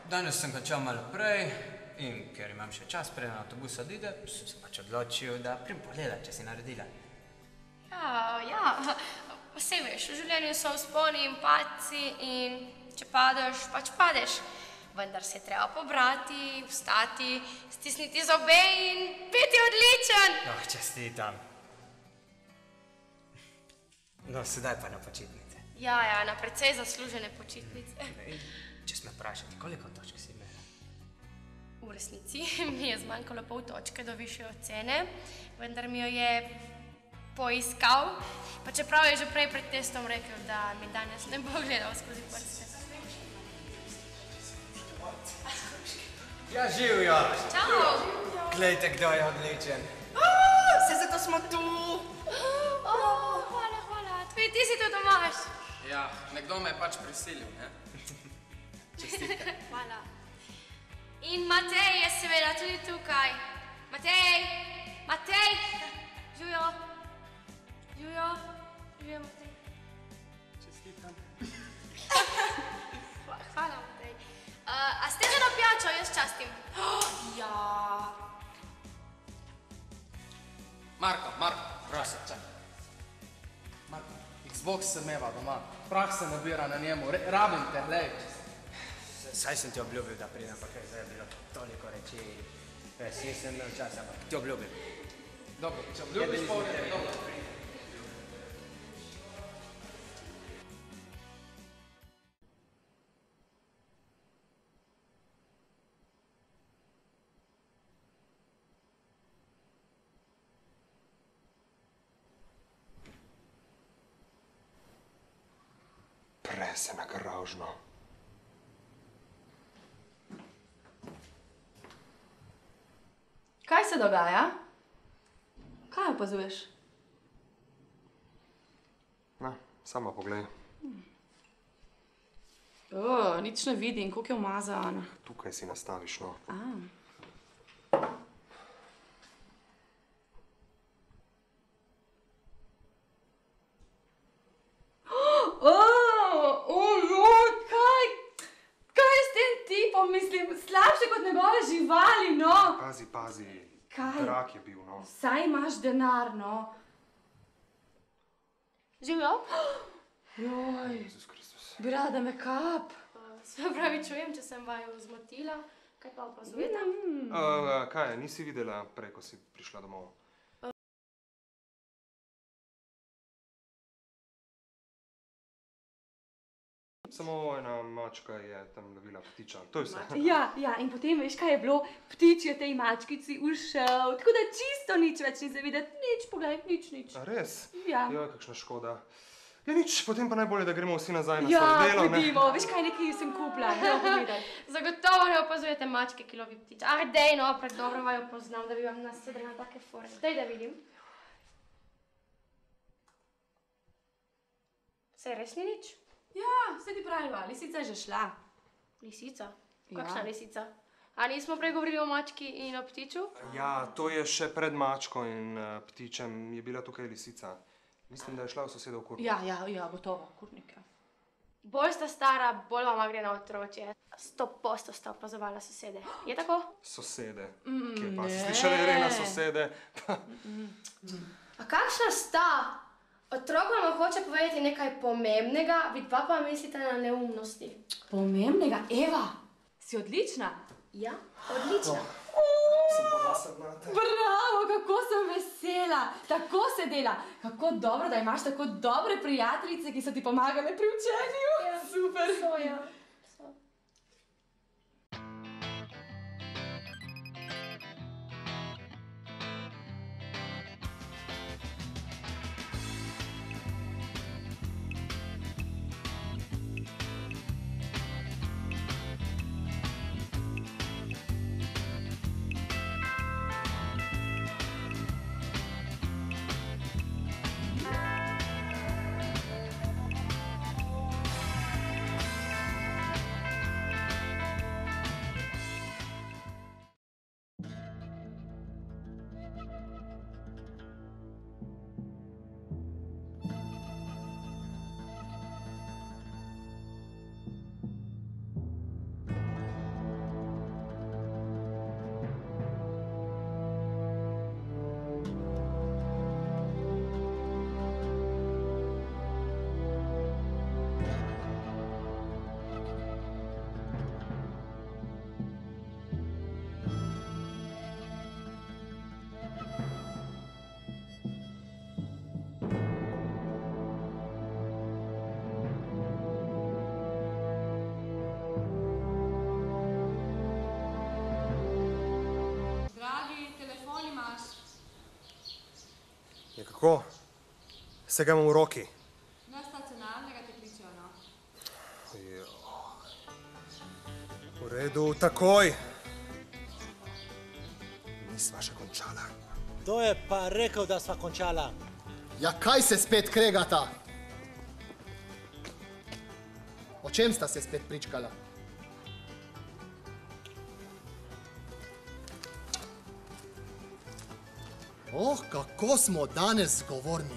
danes sem končal malo prej in ker imam še čas, preden avtobus odide, sem se pač odločil, da pridem pogledat, če si naredila. Ja, vse veš, v življenju so vzponi in padci in če padeš, pač padeš. Vendar se treba pobrati, vstati, stisniti zobe in biti odličen. Oh, čestitam. No, sedaj pa na počitnice. Ja, na precej zaslužene počitnice. Če se me vprašati, koliko točk si imela? V resnici mi je zmanjkalo pol točke do višje ocene, vendar mi jo je poiskal, pa čeprav je že prej pred testom rekel, da mi danes ne bo gledal skozi prste. Ja, živjo! Čau! Glejte, kdo je odličen! Vse zato smo tu! Hvala, hvala! Ti si tu, Tomaž! Ja, nekdo me je pač prisilil, ne? Čestite! Hvala! In Matej je seveda tudi tukaj! Matej! Matej! Živjo! Živjo! Živjo, Matej! Čestitam! Hvala, Matej! A ste že na pijačo, jaz častim. Ja. Marko, prosim. Marko, Xbox sem Eva doma. Prah se nabira na njemu. Rabim te, lej. Saj sem ti obljubil, da pridem, ampak je zdaj bilo toliko reči. Ves, jaz sem imel čas, ampak ti obljubim. Dobro, če obljubiš, povedi, dobro. Se me kar rožno. Kaj se dogaja? Kaj opazuješ? Ne, sama poglej. Nič ne vidim, koliko je umazana. Tukaj si nastaviš, no. Pazi, drak je bil, no. Saj imaš denar, no. Živjo? Joj, bi rada me kap. Se pravi, čujem, če sem vaju zmotila. Kaj pa opazujete? Kaj, nisi videla prej, ko si prišla domov? Samo ena mačka je tam lovila ptiča, to je vse. Ja, ja, in potem veš, kaj je bilo? Ptič je tej mačkici ušel, tako da čisto nič več ni zavedati, nič, poglej, nič, nič. A res? Ja. Joj, kakšna škoda. Ja, nič, potem pa najbolje, da gremo vsi nazaj na svoje delo, ne? Ja, pojdimo, veš kaj, nekaj sem kupila, ne pogledaj. Zagotovo ne opazujete mačke, ki lovi ptič. Ah, dej no, pred dobro vaju poznam, da bi vam nasedrila take fore. Dej, da vidim. Saj res ni nič? Ja, saj ti praviva, lisica je že šla. Lisica? Kakšna lisica? A nismo prej govorili o mački in o ptiču? Ja, to je še pred mačko in ptičem je bila tukaj lisica. Mislim, da je šla v sosedov kurnik. Ja, ja, ja, gotovo, kurnik, ja. Bolj sta stara, bolj vama gre na otročje. 100% sta opazovala sosede. Je tako? Sosede? Kje pa? Si slišala Irena sosede? A kakšna sta? Otrok vam hoče povedati nekaj pomembnega, vidva pa mislite na neumnosti. Pomembnega? Eva, si odlična? Ja, odlična. Bravo, kako sem vesela, tako se dela. Kako dobro, da imaš tako dobre prijateljice, ki so ti pomagale pri učenju. Ja, super. So, ja. Kako? Vse ga imam v roki. Na stacionarnega te kličejo, no. V redu, takoj! Nisva še končala. Kdo je pa rekel, da sva končala? Ja, kaj se spet kregata? O čem sta se spet pričkala? Oh, kako smo danes zgovorni.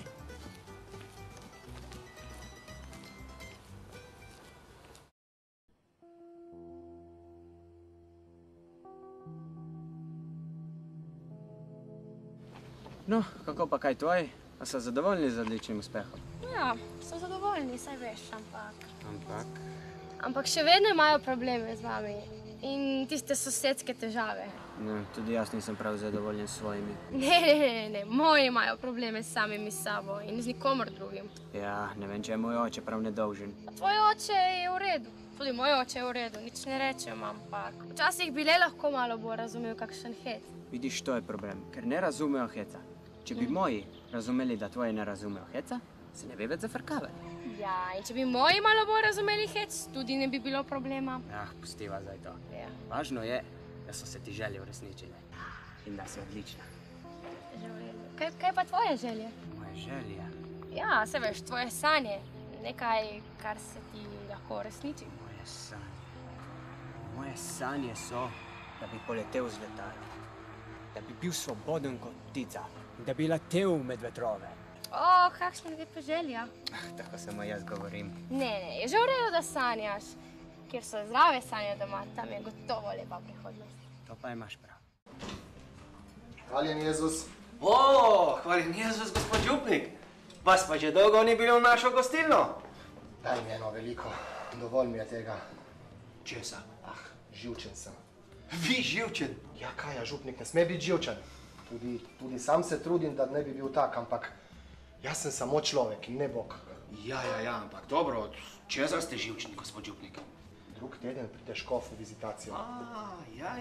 No, kako pa kaj tvoji? A so zadovoljni z odličnim uspehom? Ja, so zadovoljni, saj veš, ampak... Ampak? Ampak še vedno imajo probleme z vami. In tiste sosedske težave. Ne, tudi jaz nisem prav zadovoljen s svojimi. Ne, moji imajo probleme s samimi sabo in z nikomer drugim. Ja, ne vem, če je moj oče prav nedolžen. Tvoj oče je v redu, tudi moj oče je v redu, nič ne rečem, ampak včasih bi le lahko malo bolj razumel kakšen hec. Vidiš, to je problem, ker ne razumejo heca. Če bi moji razumeli, da tvoji ne razumejo heca, se ne bi več zafrkavali. Ja, in če bi moji malo bolj razumeli hec, tudi ne bi bilo problema. Ah, pustiva zdaj to. Važno je, da so se ti želje uresničile in da si odlična. Kaj pa tvoje želje? Moje želje? Ja, se veš, tvoje sanje. Nekaj, kar se ti lahko uresniči. Moje sanje. Moje sanje so, da bi poletel z letalom. Da bi bil svoboden kot ptica. Da bi letel med vetrove. O, kakšne lepe želja. Tako samo jaz govorim. Ne, je že v redu, da sanjaš. Kjer so zdrave sanja doma, tam je gotovo lepa prihodnost. To pa imaš prav. Hvaljen Jezus. O, hvaljen Jezus, gospod župnik. Vas pa že dolgo ni bilo v našo gostilno. Daj mi eno veliko. Dovolj mi je tega. Česa? Ah, živčen sem. Vi živčen? Ja, kaj ja, župnik ne sme biti živčen. Tudi sam se trudim, da ne bi bil tak, ampak jaz sem samo človek in ne Bog. Ja, ampak dobro, čezar ste živčni, gospod župnik? Drug teden pride škof v vizitacijo.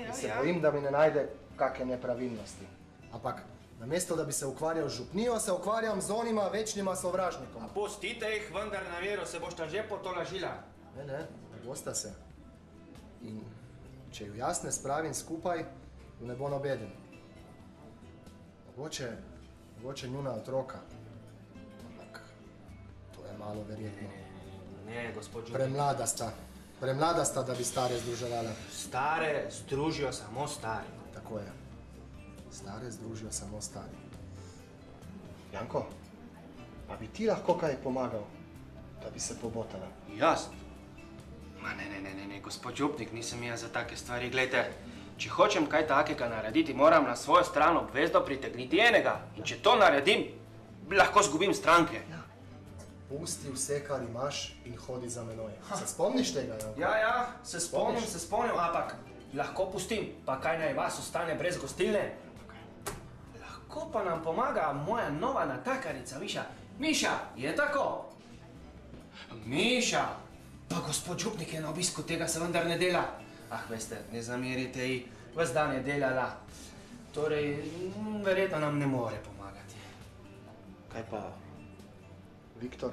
In se bojim, da mi ne najde kakšne nepravilnosti. Ampak, namesto da bi se ukvarjal z župnijo, se ukvarjam z onima večnima sovražnikom. Pustite jih vendar na vero, se bošta že potolažila. Ne bosta se. In če ju jaz ne spravim skupaj, ju ne bo nobeden. Mogoče njuna otroka. Ampak, to je malo verjetno. Ne, gospod župnik. Premlada sta, da bi stare združevala. Stare združijo samo stari. Tako je. Stare združijo samo stari. Janko, pa bi ti lahko kaj pomagal, da bi se pobotala? Jaz? Ma ne, gospod župnik, nisem jaz za take stvari. Glejte, če hočem kaj takega narediti, moram na svojo stran obvezno pritegniti enega. In če to naredim, lahko zgubim stranke. Pusti vse, kar imaš in hodi za menoj. Se spomniš tega, Janko? Ja, se spomnim, ampak lahko pustim. Pa kaj naj vas ostane brez gostilne? Lahko pa nam pomaga moja nova natakarica, Miša. Miša, je tako? Miša! Pa gospod župnik je na obisku, tega se vendar ne dela. Veste, ne zamerite ji, ves dan je delala. Torej, verjetno nam ne more pomagati. Kaj pa, Viktor?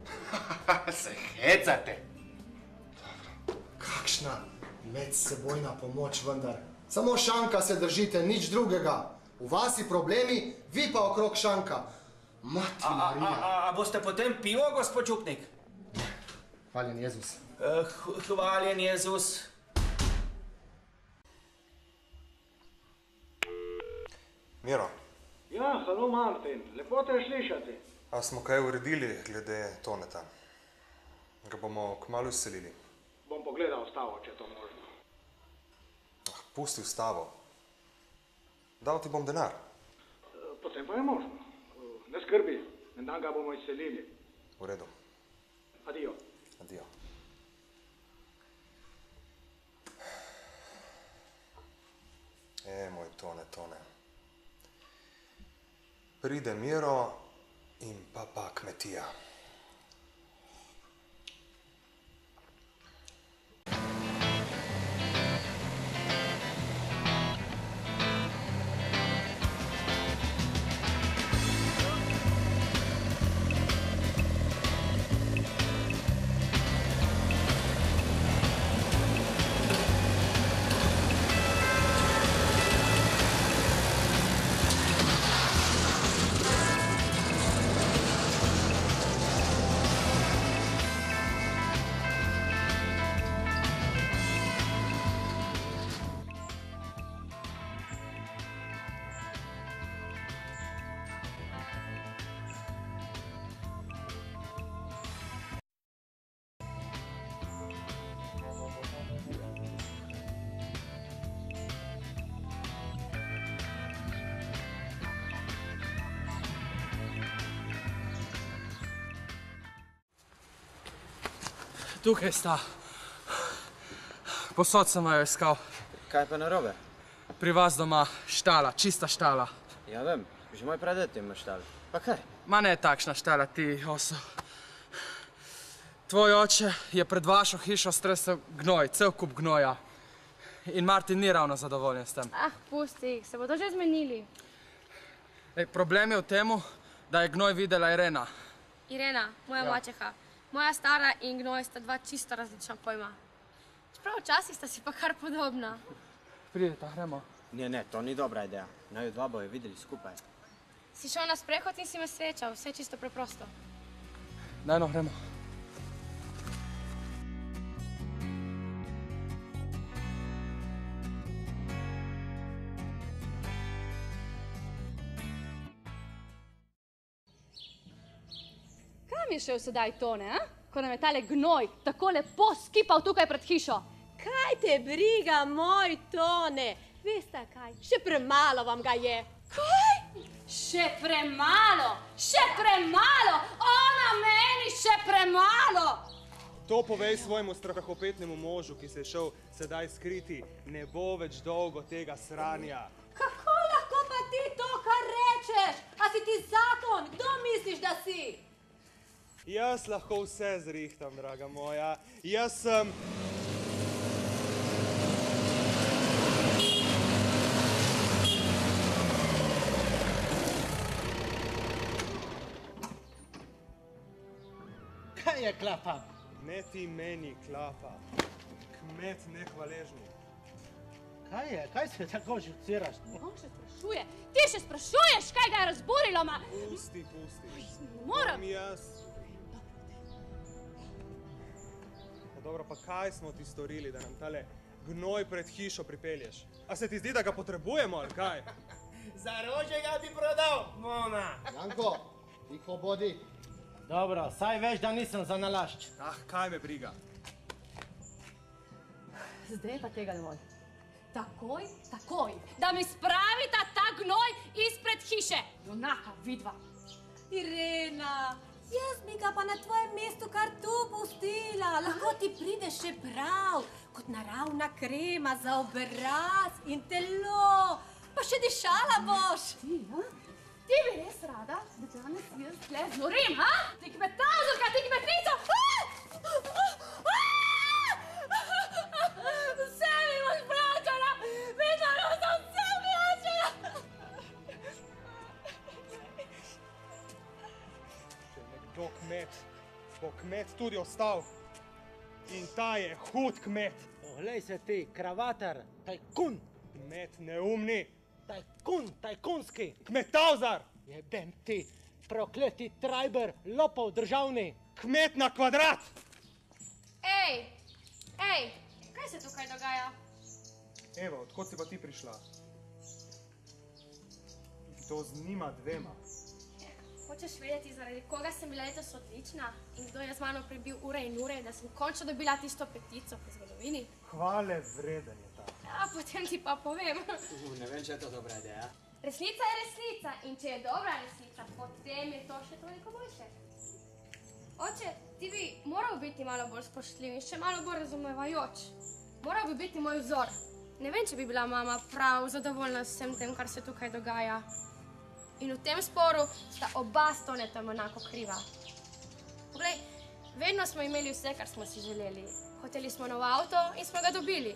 Se hecate! Dobro, kakšna medsebojna pomoč vendar. Samo šanka se držite, nič drugega. V vasi problemi, vi pa okrog šanka. Mati Marija! A boste potem pivo, gospod župnik? Hvaljen Jezus. Hvaljen Jezus. Miro. Ja, halo Martin. Lepo te slišati. A smo kaj uredili glede Toneta? Ga bomo kmalu izselili. Bom pogledal stavo, če je to možno. Pusti stavo. Dal ti bom denar. Potem pa je možno. Ne skrbi, en dan ga bomo izselili. V redu. Adijo. Adijo. Moj Tone. Pride Miro in pa kmetija. Tukaj sta. Posod sem jo iskal. Kaj pa narobe? Pri vas doma štala, čista štala. Ja vem, že moj praded ima štala. Pa kaj? Ma ne takšna štala, ti oso. Tvoj oče je pred vašo hišo stresel gnoj, cel kup gnoja. In Martin ni ravno zadovoljen s tem. Pusti jih, se bodo že zmenili. Problem je v temu, da je gnoj videla Irena. Irena, moja mačeha. Moja stara in gnoj sta dva čisto različna pojma. Čeprav včasih sta si pa kar podobna. Prideta, gremo. Ne, to ni dobra ideja. Naj dva bojo videli skupaj. Si šel na sprehod in si me srečal. Vse čisto preprosto. Dajno, gremo. Je šel sedaj Tone, ko nam je tale gnoj tako lepo skipal tukaj pred hišo. Kaj te briga, moj Tone? Veste kaj, še premalo vam ga je. Kaj? Še premalo! Ona meni še premalo! To povej svojemu strahopetnemu možu, ki se je šel sedaj skriti. Ne bo več dolgo tega sranja. Kako lahko pa ti to kar rečeš? A si ti zakon? Kdo misliš, da si? Jaz lahko vse zrihtam, draga moja. Jaz sem... Kaj je klapa? Ne ti meni klapa. Kmet nehvaležni. Kaj je? Kaj se tako živciraš? On še sprašuje. Ti še sprašuješ, kaj ga je razburilo, ma? Pusti, pusti. Ne moram. Pa dobro, pa kaj smo ti storili, da nam tale gnoj pred hišo pripelješ? A se ti zdi, da ga potrebujemo, ali kaj? Za rože ga bi prodal, mona. Janko, tiho bodi. Dobro, saj veš, da nisem za nalašč. Ah, kaj me briga. Zdaj pa tega ne moj. Takoj, takoj, da mi spravita ta gnoj izpred hiše. Junaka, vidva. Irena, jaz bi ga pa na tvojem mestu kar tu pustila. Lahko ti pride še prav, kot naravna krema za obraz in telo. Pa še dišala boš. Ti, ha? Ti bi res rada, da danes jaz tle znorim, ha? Ti kmetazorka, ti kmetnica! Vse mi boš vračala! Vedno sem vse vračala! Če je nekdo kmet, bo kmet tudi ostal. In ta je hud kmet. Poglej se ti, kravatar, tajkun. Kmet neumni. Tajkun, tajkunski. Kmetavzar. Jebem ti, prokleti trajber, lopov državni. Kmet na kvadrat. Ej, ej. Kaj se tukaj dogaja? Eva, odkot si pa ti prišla? To z njima dvema. Hočeš vedeti, zaradi koga sem bila letos odlična in kdo je z mano prebil ure in ure, da sem končno dobila tisto petico po zgodovini? Hvale vreden je ta. Ja, potem ti pa povem. Ne vem, če je to dobra ideja. Resnica je resnica in če je dobra resnica, potem je to še toliko boljše. Oče, ti bi moral biti malo bolj spoštljiv in še malo bolj razumevajoč. Moral bi biti moj vzor. Ne vem, če bi bila mama prav zadovoljna s vsem tem, kar se tukaj dogaja. In v tem sporu sta oba s Tonetom enako kriva. Poglej, vedno smo imeli vse, kar smo si želeli. Hoteli smo nov avto in smo ga dobili.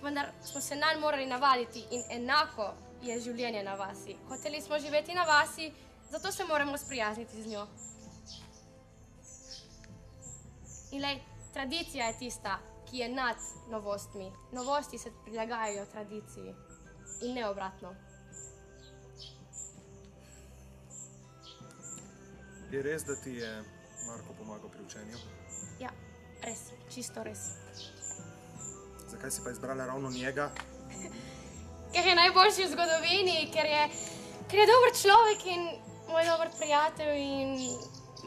Vendar smo se nanj morali navaditi in enako je življenje na vasi. Hoteli smo živeti na vasi, zato se moramo sprijazniti z njo. In lej, tradicija je tista, ki je nad novostmi. Novosti se prilagajajo tradiciji in ne obratno. Je res, da ti je Marko pomagal pri učenju? Ja, res, čisto res. Zakaj si pa izbrala ravno njega? Ker je najboljši v zgodovini, ker je dober človek in moj dober prijatelj in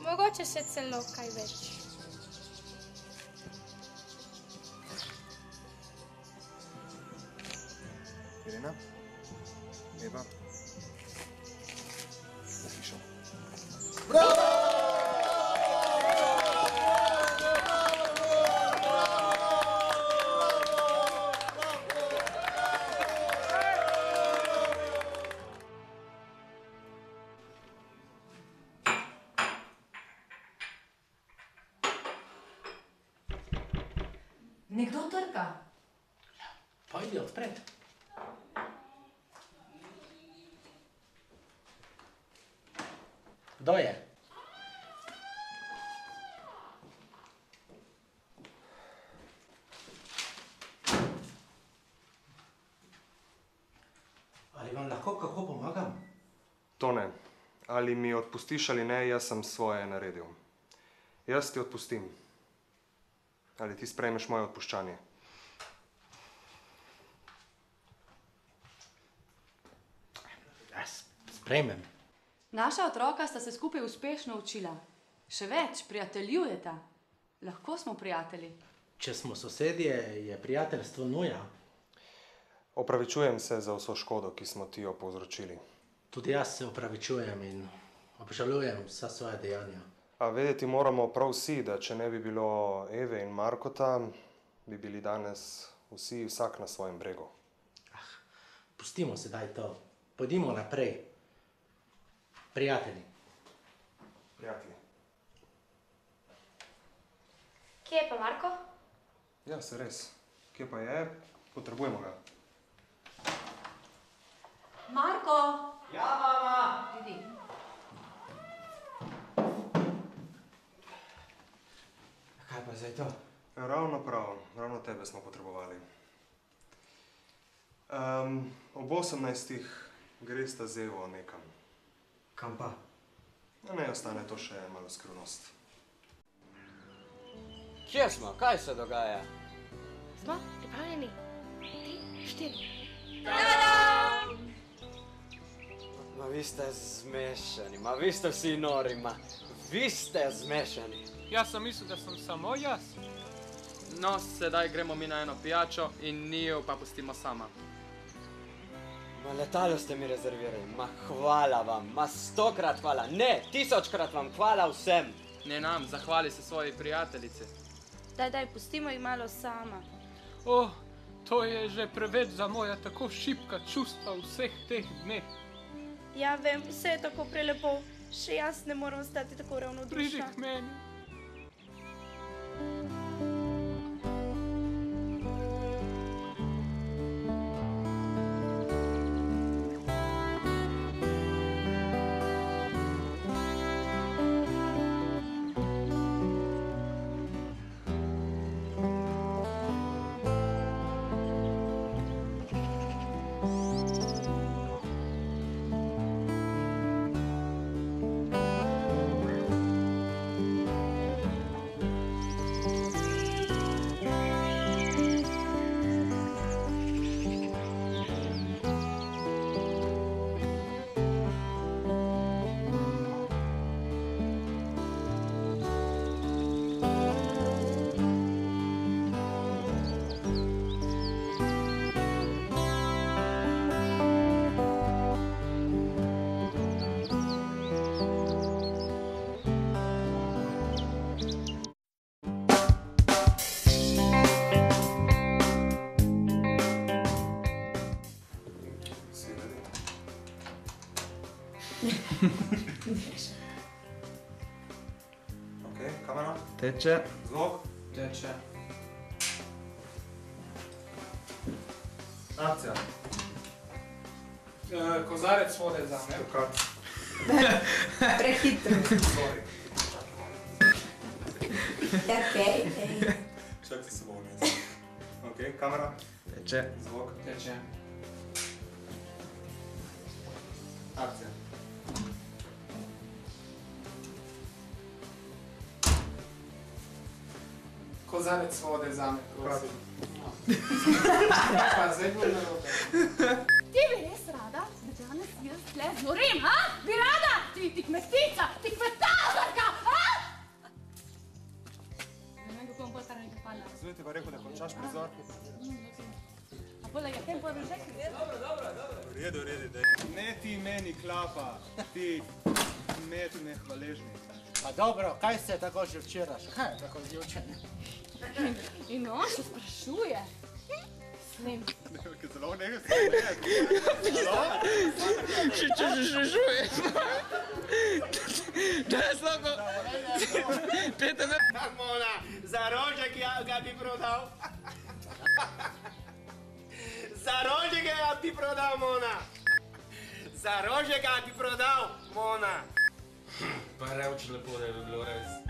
mogoče še celo kaj več. Irena, Eva, v hišo. Bravo! Nekdo trka? Ja, pojdi odpred. Kdo je? Ali vam lahko kako pomagam? Tone, ali mi odpustiš ali ne, jaz sem svoje naredil. Jaz ti odpustim. Ali ti sprejmeš moje odpuščanje? Jaz sprejmem. Naša otroka sta se skupaj uspešno učila. Še več, prijateljujeta. Lahko smo prijatelji. Če smo sosedje, je prijateljstvo nuja. Opravičujem se za vso škodo, ki smo ti jo povzročili. Tudi jaz se opravičujem in obžalujem vsa svoja dejanja. A vedeti moramo prav vsi, da če ne bi bilo Eve in Markota, bi bili danes vsi vsak na svojem bregu. Ah, pustimo sedaj to. Pojdimo naprej. Prijatelji. Prijatelji. Kje je pa Marko? Ja, se res. Kje pa je? Potrebujemo ga. Marko! Ja, mama! Didi. Kaj pa zdaj to? Ravno prav. Ravno tebe smo potrebovali. Ob 18-ih gresta z Evo nekam. Kam pa? Ne, ostane to še malo skrivnost. Kje smo? Kaj se dogaja? Smo pripravljeni. 3, 4. Tadam! Ma vi ste zmešani, ma vi ste vsi nori, ma vi ste zmešani. Jaz sem mislil, da sem samo jaz. No, sedaj gremo mi na eno pijačo in njo pa pustimo sama. Ma letalo ste mi rezervirali, ma hvala vam, ma 100-krat hvala, ne, 1000-krat vam hvala vsem. Ne nam, zahvali se svoji prijateljici. Daj, pustimo jih malo sama. Oh, to je že preveč za moja tako šibka čustva vseh teh dneh. Ja vem, vse je tako prelepo, še jaz ne moram ostati tako ravnodušna. Priži k meni. Okej, kamera. Teče. Zvok. Teče. Akcija. Kozarec vode za me. Stokat. Prehitro. Sorry. Okej. Čak ti se bo vneci. Okej, kamera. Teče. Zvok. Teče. Akcija. Kozarec vode za me, prosim. Pa zdaj bom narobe. Ti bi res rada, da danes jaz tle zmorim, ha? Bi rada? Ti kmetica, ti kmetazorka, ha? Ne vem, kako bom bolj stara nekaj palja. Zveti pa rekel, da končaš prizor. A bolj, ja tem povem že, ki je? Dobro. V redu, daj. Ne ti meni klapa, ti kmetu nehvaležni. Pa dobro, kaj se tako že včeraš? Kaj je tako zjučenje? In on se sprašuje. Slim. Zelo nekaj se nekaj. Zelo? Še žuje. Daj sloko. Peta me... Mona, za rožek ga bi prodal. Za rožek ga bi prodal, Mona. Pa revč lepo, da je bilo res.